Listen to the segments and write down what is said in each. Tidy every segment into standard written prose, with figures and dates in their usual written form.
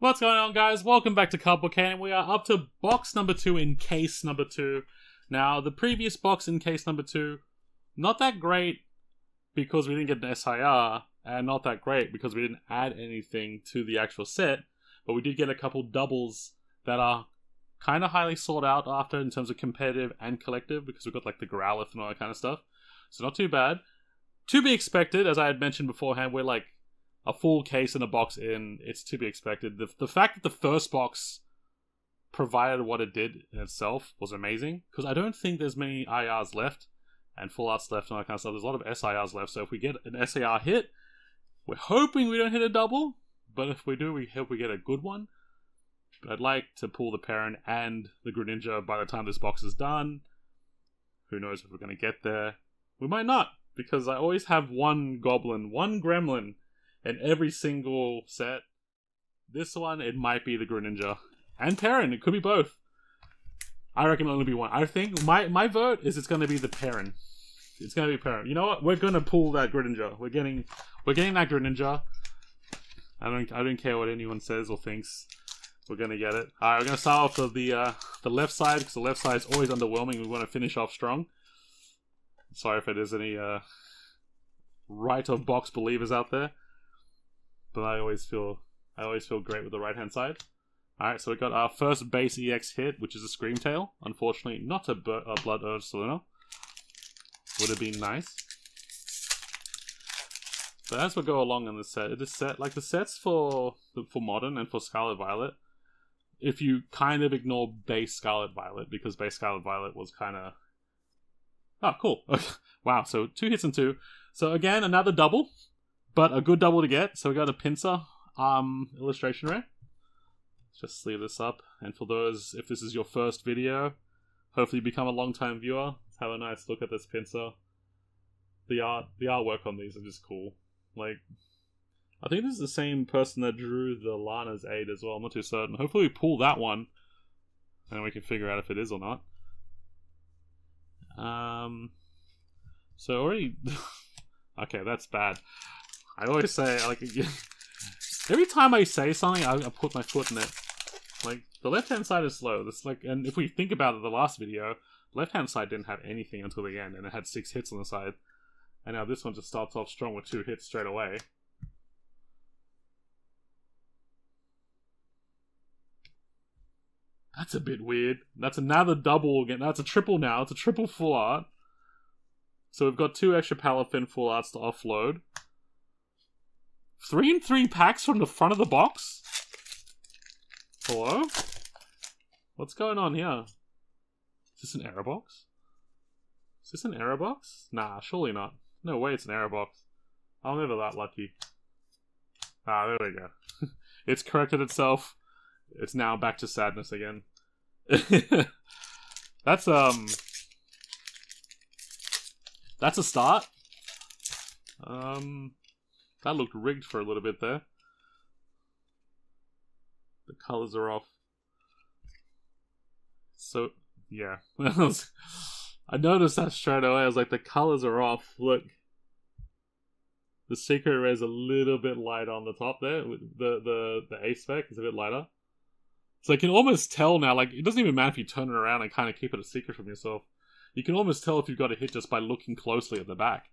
What's going on, guys? Welcome back to Cardboard Cayin. We are up to box number 2 in case number 2. Now, the previous box in case number 2, not that great because we didn't get an SIR, and not that great because we didn't add anything to the actual set, but we did get a couple doubles that are kind of highly sought out after in terms of competitive and collective, because we've got like the Growlithe and all that kind of stuff. So not too bad. To be expected, as I had mentioned beforehand, we're like a full case and a box in, it's to be expected. The fact that the first box provided what it did in itself was amazing, because I don't think there's many IRs left, and full arts left, and all that kind of stuff. There's a lot of SIRs left, so if we get an SIR hit, we're hoping we don't hit a double, but if we do, we hope we get a good one. But I'd like to pull the Parent and the Greninja by the time this box is done. Who knows if we're going to get there. We might not, because I always have one Goblin, one Gremlin, in every single set. This one, it might be the Greninja and Parent. It could be both. I reckon it'll only be one. I think my vote is it's going to be the Parent. It's going to be Parent. You know what? We're going to pull that Greninja. We're getting that Greninja. I don't care what anyone says or thinks. We're going to get it. All right, we're going to start off with the left side, because the left side is always underwhelming. We want to finish off strong. Sorry if there's any right of box believers out there. But I always feel great with the right-hand side. Alright, so we got our first base EX hit, which is a Screamtail. Unfortunately, not a Blood Urge Saluna. Would have been nice. But as we go along in this set, like the sets for Modern and for Scarlet Violet, if you kind of ignore base Scarlet Violet, because base Scarlet Violet was kind of... Oh, cool. Wow, so 2 hits and 2. So again, another double. But a good double to get, so we got a Pinsir illustration rare. Just sleeve this up, and for those, if this is your first video, hopefully you become a long-time viewer. Have a nice look at this Pinsir. The artwork on these is just cool. Like, I think this is the same person that drew the Lana's Aid as well. I'm not too certain. Hopefully we pull that one, and we can figure out if it is or not. So already, okay, that's bad. I always say, like, every time I say something, I put my foot in it. Like, the left-hand side is slow. That's like, and if we think about it, the last video, left-hand side didn't have anything until the end, and it had 6 hits on the side. And now this one just starts off strong with 2 hits straight away. That's a bit weird. That's another double again. That's a triple now. It's a triple full art. So we've got 2 extra Palafin full arts to offload. 3 and 3 packs from the front of the box? Hello? What's going on here? Is this an error box? Is this an error box? Nah, surely not. No way it's an error box. I'm never that lucky. Ah, there we go. It's corrected itself. It's now back to sadness again. That's a start. That looked rigged for a little bit there. The colors are off. So, yeah. I noticed that straight away. I was like, the colors are off. Look. The secret rare is a little bit lighter on the top there. The A spec is a bit lighter. So I can almost tell now. Like, it doesn't even matter if you turn it around and kind of keep it a secret from yourself. You can almost tell if you've got a hit just by looking closely at the back.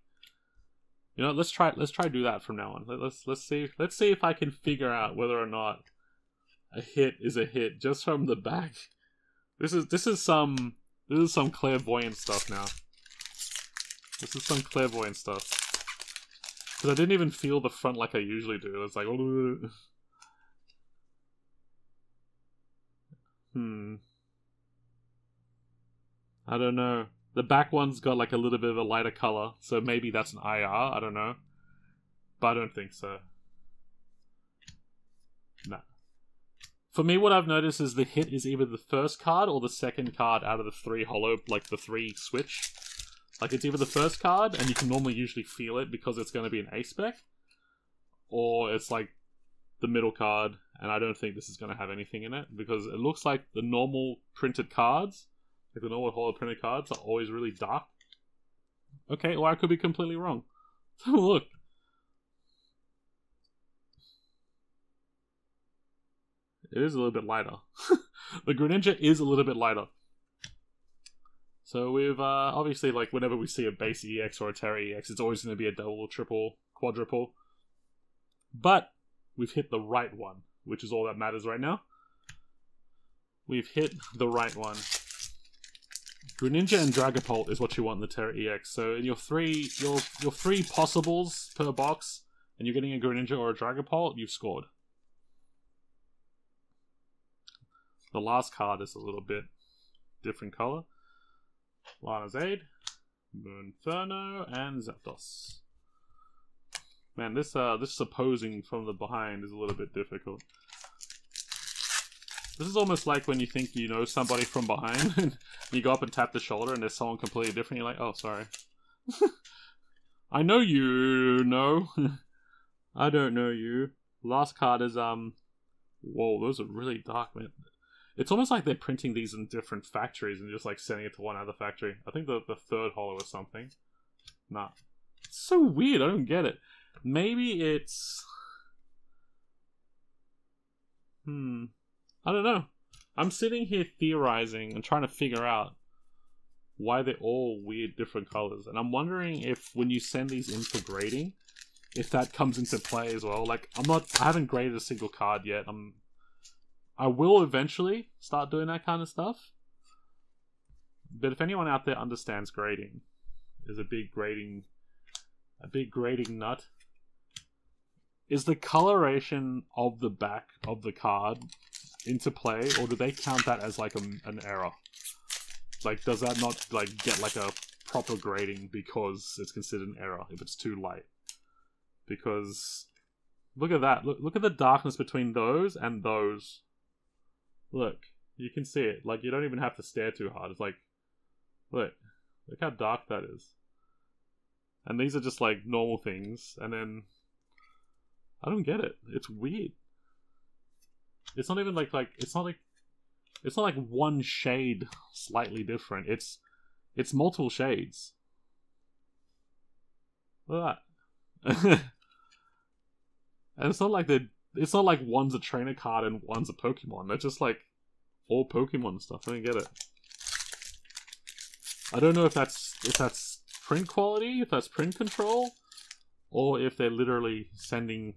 You know, let's try do that from now on. Let's see if I can figure out whether or not a hit is a hit just from the back. This is some clairvoyant stuff now. This is some clairvoyant stuff. Because I didn't even feel the front like I usually do. It's like, I don't know. The back one's got like a little bit of a lighter color, so maybe that's an IR, I don't know. But I don't think so. Nah. For me, what I've noticed is the hit is either the first card or the second card out of the 3 holo, like the 3 switch. Like, it's either the first card, and you can normally usually feel it because it's going to be an A spec, or it's like the middle card, and I don't think this is going to have anything in it, because it looks like the normal printed cards, like the normal holo printed cards, are always really dark. Okay, or I could be completely wrong. Look. It is a little bit lighter. The Greninja is a little bit lighter. So we've obviously, like, whenever we see a base EX or a Terra EX, it's always going to be a double, triple, quadruple. But we've hit the right one, which is all that matters right now. We've hit the right one. Greninja and Dragapult is what you want in the Terra EX. So in your three possibles per box, and you're getting a Greninja or a Dragapult, you've scored. The last card is a little bit different color. Lana's Aid, Moonferno, and Zapdos. Man, this supposing from the behind is a little bit difficult. This is almost like when you think you know somebody from behind, and you go up and tap the shoulder, and there's someone completely different. You're like, oh, sorry. I know you, no. I don't know you. Last card is, whoa, those are really dark, man. It's almost like they're printing these in different factories and just, like, sending it to one other factory. I think the third holo or something. Nah. It's so weird, I don't get it. Maybe it's... I don't know. I'm sitting here theorizing and trying to figure out why they're all weird different colors. And I'm wondering if when you send these in for grading, if that comes into play as well. Like, I haven't graded a single card yet. I will eventually start doing that kind of stuff. But if anyone out there understands grading, is a big grading nut, is the coloration of the back of the card into play, or do they count that as like an error? Like, does that not like get like a proper grading because it's considered an error if it's too light? Because look at that. Look at the darkness between those and those. Look, you can see it. Like, you don't even have to stare too hard. It's like, look how dark that is. And these are just like normal things. And then I don't get it. It's weird. It's not even like it's not like one shade slightly different. It's multiple shades. Look at that. And it's not like one's a trainer card and one's a Pokemon. They're just like all Pokemon stuff. I don't get it. I don't know if that's print quality, if that's print control, or if they're literally sending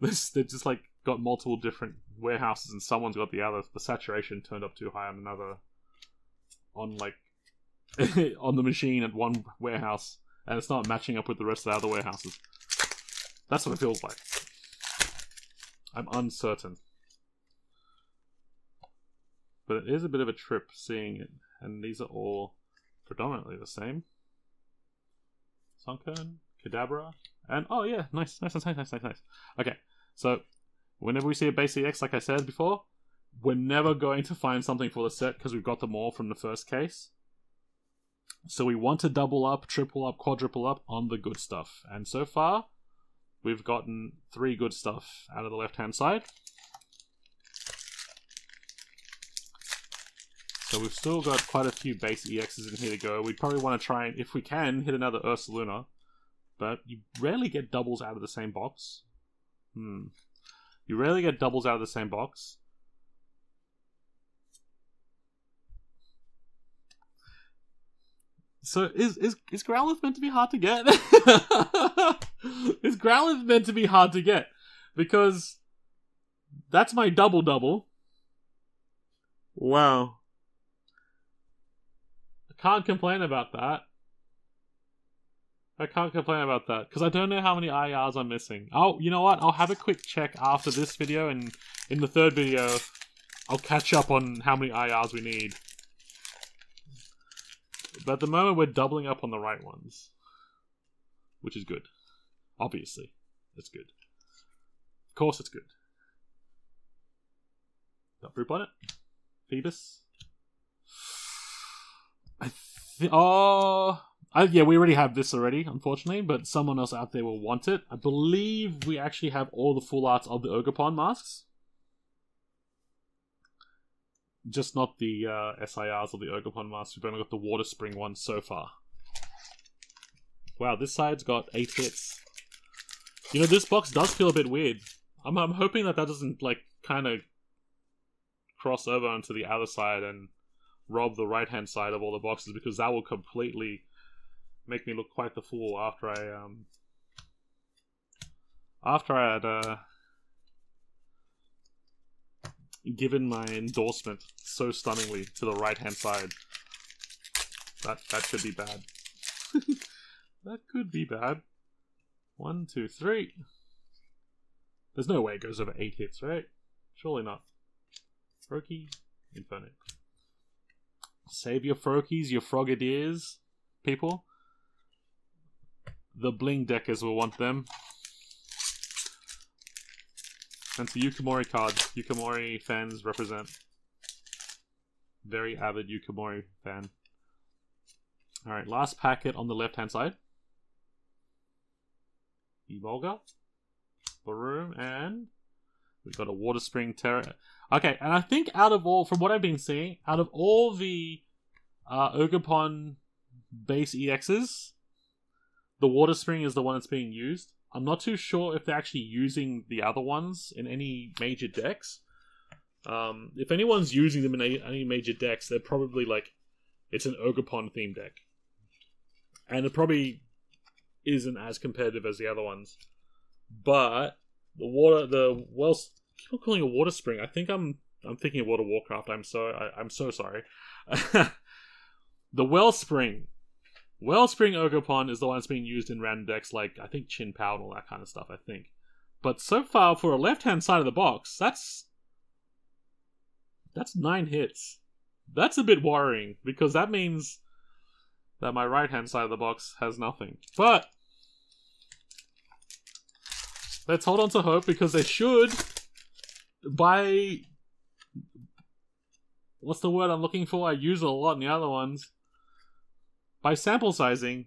this. They're just like got multiple different warehouses and someone's got the other. The saturation turned up too high on another, on like on the machine at one warehouse, and it's not matching up with the rest of the other warehouses. That's what it feels like. I'm uncertain. But it is a bit of a trip seeing it. And these are all predominantly the same. Sunkern, Kadabra, and oh yeah, nice. Okay, so whenever we see a base EX, like I said before, we're never going to find something for the set because we've got them all from the first case. So we want to double up, triple up, quadruple up on the good stuff. And so far, we've gotten three good stuff out of the left-hand side. So we've still got quite a few base EXs in here to go. We probably want to try and, if we can, hit another Ursa Luna. But you rarely get doubles out of the same box. You rarely get doubles out of the same box. So is Growlithe meant to be hard to get? Is Growlithe meant to be hard to get? Because that's my double-double. Wow. I can't complain about that. I can't complain about that. Because I don't know how many IRs I'm missing. Oh, you know what? I'll have a quick check after this video. And in the third video, I'll catch up on how many IRs we need. But at the moment, we're doubling up on the right ones. Which is good. Obviously. It's good. Of course it's good. Got Brew Bonnet. Phoebus. Yeah, we already have this already, unfortunately. But someone else out there will want it. I believe we actually have all the full arts of the Ogerpon masks. Just not the SIRs or the Ogerpon masks. We've only got the Water Spring one so far. Wow, this side's got 8 hits. You know, this box does feel a bit weird. I'm hoping that doesn't, like, kind of cross over onto the other side and rob the right-hand side of all the boxes, because that will completely make me look quite the fool after I had given my endorsement so stunningly to the right-hand side. That could be bad. That could be bad. 1, 2, 3. There's no way it goes over 8 hits, right? Surely not. Froakie, Inferno. Save your Froakies, your Froggadeers, people. The Bling Deckers will want them. And the Yukamori card. Yukamori fans represent. Very avid Yukamori fan. Alright, last packet on the left-hand side. Evolga Baroom, and we've got a Water Spring Terra. Okay, and I think out of all, from what I've been seeing, out of all the Ogerpon base EXs, the Water Spring is the one that's being used. I'm not too sure if they're actually using the other ones in any major decks. If anyone's using them in any major decks, they're probably like, it's an Ogerpon theme deck. And it probably isn't as competitive as the other ones. But I keep calling it Water Spring. I think I'm thinking of World of Warcraft. I'm so sorry. The Wellspring Ogerpon is the one that's being used in random decks like, I think, Chien-Pao and all that kind of stuff, I think. But so far, for a left-hand side of the box, that's 9 hits. That's a bit worrying, because that means that my right-hand side of the box has nothing. But let's hold on to hope, because they should, by... what's the word I'm looking for? I use it a lot in the other ones. By sample sizing,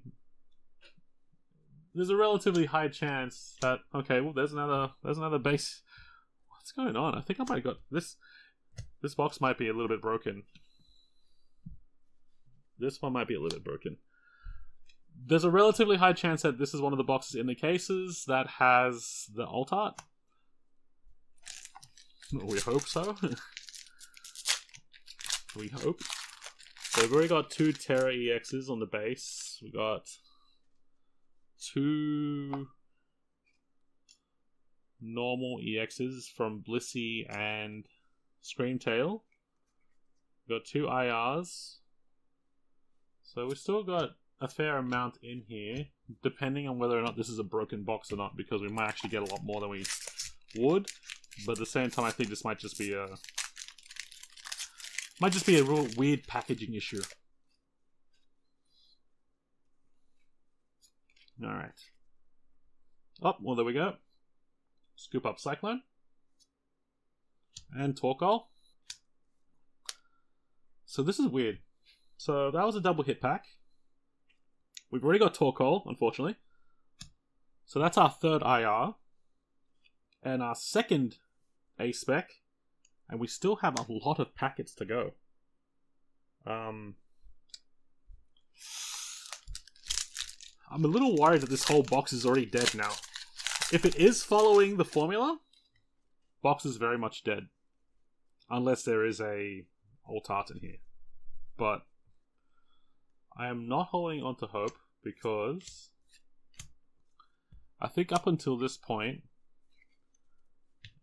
there's a relatively high chance that... okay, well, there's another base. What's going on? I think I might have got... This box might be a little bit broken. This one might be a little bit broken. There's a relatively high chance that this is one of the boxes in the cases that has the alt art. We hope so. We hope. So we've already got 2 Terra EXs on the base. We got 2 normal EXs from Blissey and Screamtail. We've got 2 IRs. So we've still got a fair amount in here, depending on whether or not this is a broken box or not, because we might actually get a lot more than we would. But at the same time, I think this might just be a real weird packaging issue. Alright. Oh, well, there we go. Scoop Up Cyclone. And Torkoal. So this is weird. So that was a double hit pack. We've already got Torkoal, unfortunately. So that's our 3rd IR. And our 2nd A-Spec. And we still have a lot of packets to go. I'm a little worried that this whole box is already dead now. If it is following the formula, box is very much dead. Unless there is a alt art in here. But I am not holding on to hope, because I think up until this point,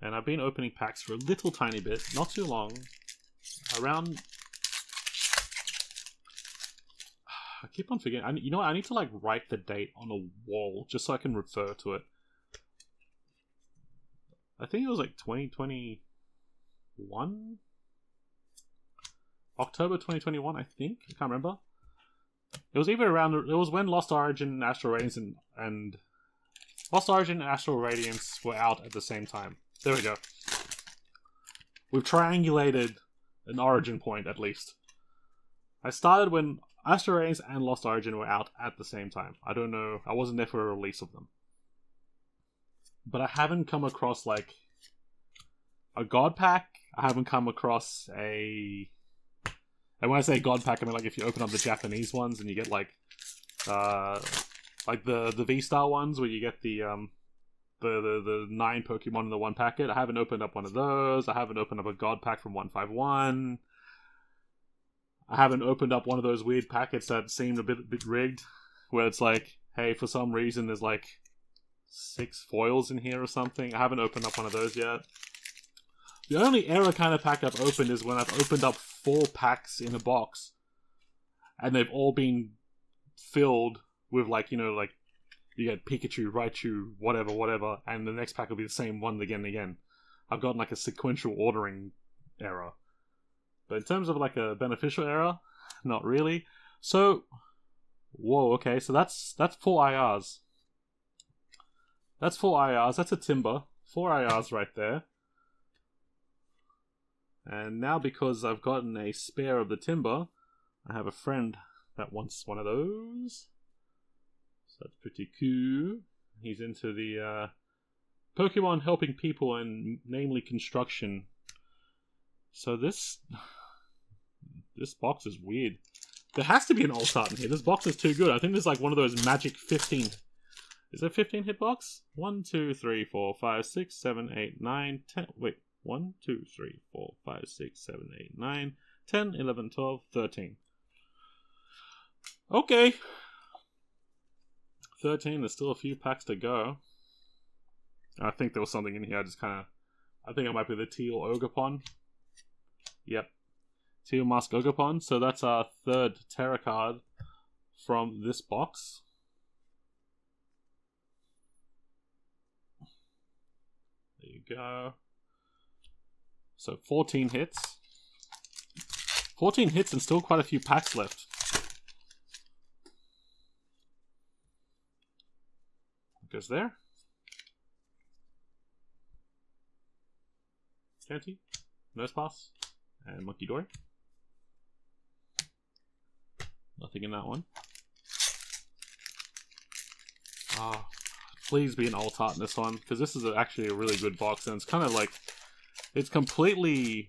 and I've been opening packs for a little tiny bit, not too long, around... I keep on forgetting. You know what? I need to like write the date on a wall just so I can refer to it. I think it was like 2021? October 2021, I think. I can't remember. It was even around... it was when Lost Origin and Astral Radiance and Lost Origin and Astral Radiance were out at the same time. There we go. We've triangulated an origin point, at least. I started when Astral Radiance and Lost Origin were out at the same time. I don't know. I wasn't there for a release of them. But I haven't come across, like, a God Pack. I haven't come across a... and when I say God Pack, I mean, like, if you open up the Japanese ones and you get, like the V-Star ones, where you get the 9 Pokemon in the one packet. I haven't opened up one of those. I haven't opened up a God Pack from 151. I haven't opened up one of those weird packets that seemed a bit rigged, where it's like, hey, for some reason there's like 6 foils in here or something. I haven't opened up one of those yet. The only error kind of pack I've opened is when I've opened up 4 packs in a box, and they've all been filled with, like, you know, like, you get Pikachu, Raichu, whatever, and the next pack will be the same one again and again. I've gotten, like, a sequential ordering error. But in terms of, like, a beneficial error, not really. So, whoa, okay, so that's 4 IRs. That's 4 IRs, that's a Timber. 4 IRs right there. And now, because I've gotten a spare of the Timber, I have a friend that wants one of those. So that's pretty cool. He's into the Pokemon helping people, and namely construction. So this box is weird. There has to be an alt art in here. This box is too good. I think there's like one of those magic 15. Is it 15 hit box? 1, 2, 3, 4, 5, 6, 7, 8, 9, 10. Wait. 1, 2, 3, 4, 5, 6, 7, 8, 9, 10, 11, 12, 13. Okay. 13, there's still a few packs to go. I think there was something in here. I think it might be the Teal Ogerpon. Yep. Teal Mask Ogerpon. So that's our 3rd Terra card from this box. There you go. So 14 hits. 14 hits and still quite a few packs left. Goes there. Shanty, Nosepass, and Munkidori. Nothing in that one. Ah, oh, please be an alt art in this one, because this is actually a really good box, and it's kind of like, it's completely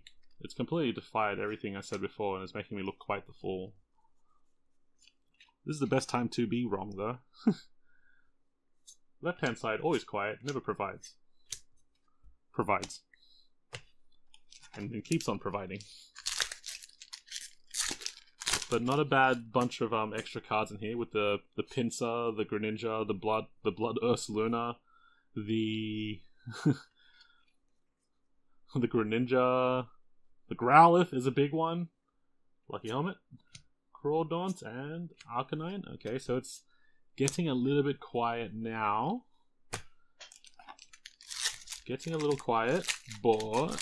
defied everything I said before, and it's making me look quite the fool. This is the best time to be wrong, though. Left-hand side, always quiet, never provides. Provides. And it keeps on providing. But not a bad bunch of extra cards in here, with the Pinsir, the Greninja, the Blood Ursa Luna, the the Greninja, the Growlithe is a big one. Lucky Helmet, Crawdaunt, and Arcanine. Okay, so it's getting a little bit quiet now. Getting a little quiet, but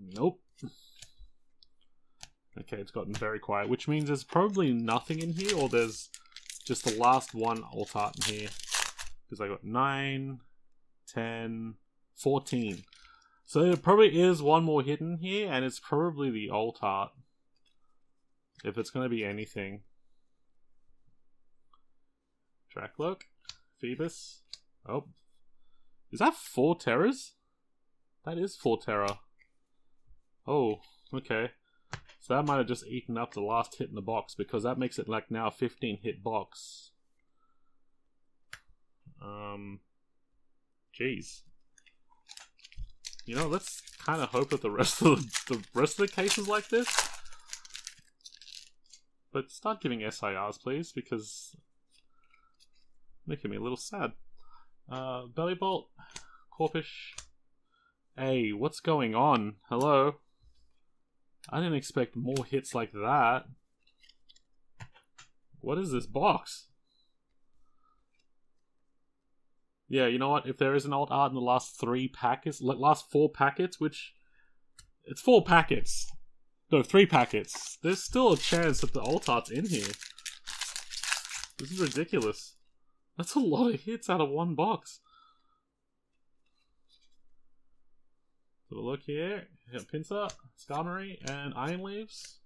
nope. Okay, it's gotten very quiet, which means there's probably nothing in here, or there's just the last one alt art in here. Because I got 9, 10, 14. So there probably is one more hidden here, and it's probably the alt art. If it's going to be anything. Trackloak, Phoebus. Oh. Is that 4 Terras? That is 4 Terra. Oh, okay. So that might have just eaten up the last hit in the box, because that makes it like now a 15 hit box. Jeez. You know, let's kind of hope that the rest of the case is like this. But start giving SIRs, please, because making me a little sad. Bellybolt, Corpish. Hey, what's going on? Hello. I didn't expect more hits like that. What is this box? Yeah, you know what? If there is an alt art in the last 3 packets, last 4 packets, which it's 4 packets, no, 3 packets. There's still a chance that the alt art's in here. This is ridiculous. That's a lot of hits out of one box. Have a look here. We got Pinsir, Skarmory, and Iron Leaves.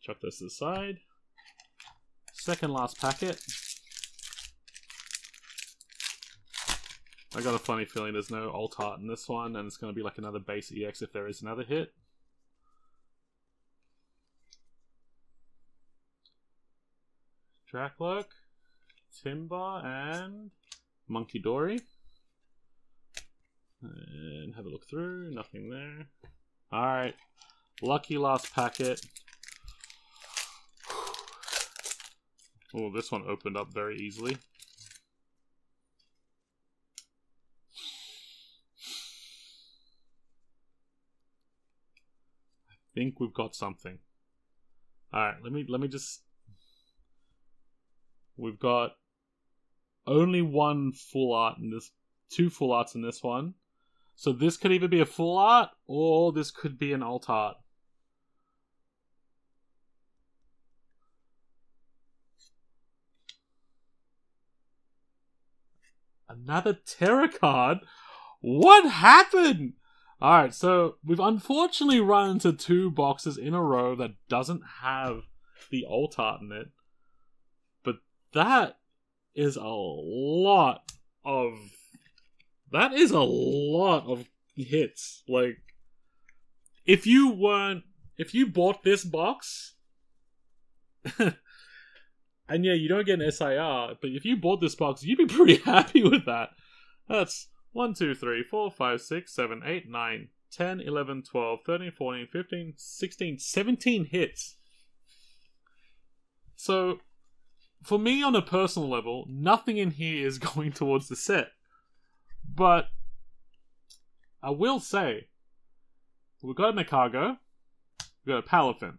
Chuck this to the side. Second last packet. I got a funny feeling there's no Alt Heart in this one, and it's going to be like another base EX if there is another hit. Dracloak, Timber, and Munkidori. And have a look through, nothing there. Alright, lucky last packet. Oh, this one opened up very easily. I think we've got something. Alright, let me just... We've got only one full art in this, two full arts in this one. So this could either be a full art, or this could be an alt art. Another Terra card? What happened? Alright, so we've unfortunately run into two boxes in a row that doesn't have the alt art in it. But that is a lot of... That is a lot of hits. Like, if you bought this box, and yeah, you don't get an SIR, but if you bought this box, you'd be pretty happy with that. That's 1, 2, 3, 4, 5, 6, 7, 8, 9, 10, 11, 12, 13, 14, 15, 16, 17 hits. So, for me on a personal level, nothing in here is going towards the set. But I will say, we've got a Nakago, we've got a Palafin,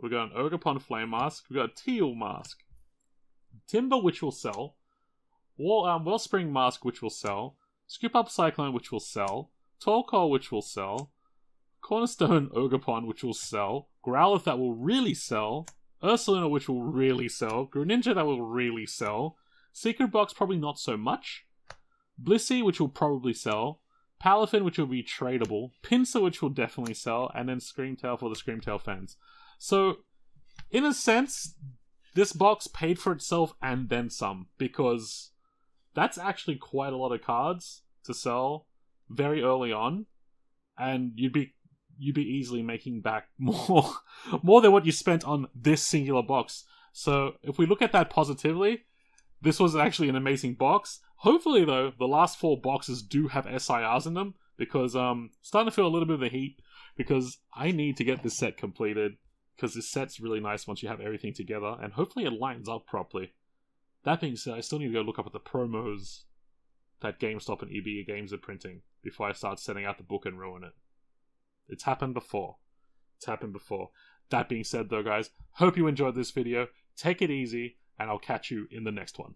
we've got an Ogerpon Flame Mask, we've got a Teal Mask, Timber, which will sell, Wellspring Mask, which will sell, Scoop Up Cyclone, which will sell, Torkoal, which will sell, Cornerstone Ogerpon, which will sell, Growlithe, that will really sell, Ursa Luna, which will really sell, Greninja, that will really sell, Secret Box, probably not so much, Blissey, which will probably sell, Palafin, which will be tradable, Pinsir, which will definitely sell, and then Screamtail for the Screamtail fans. So, in a sense, this box paid for itself and then some, because that's actually quite a lot of cards to sell very early on, and you'd be easily making back more than what you spent on this singular box. So, if we look at that positively, this was actually an amazing box. Hopefully, though, the last four boxes do have SIRs in them, because starting to feel a little bit of the heat, because I need to get this set completed, because this set's really nice once you have everything together, and hopefully it lines up properly. That being said, I still need to go look up at the promos that GameStop and EBA Games are printing before I start sending out the book and ruin it. It's happened before. It's happened before. That being said, though, guys, hope you enjoyed this video. Take it easy, and I'll catch you in the next one.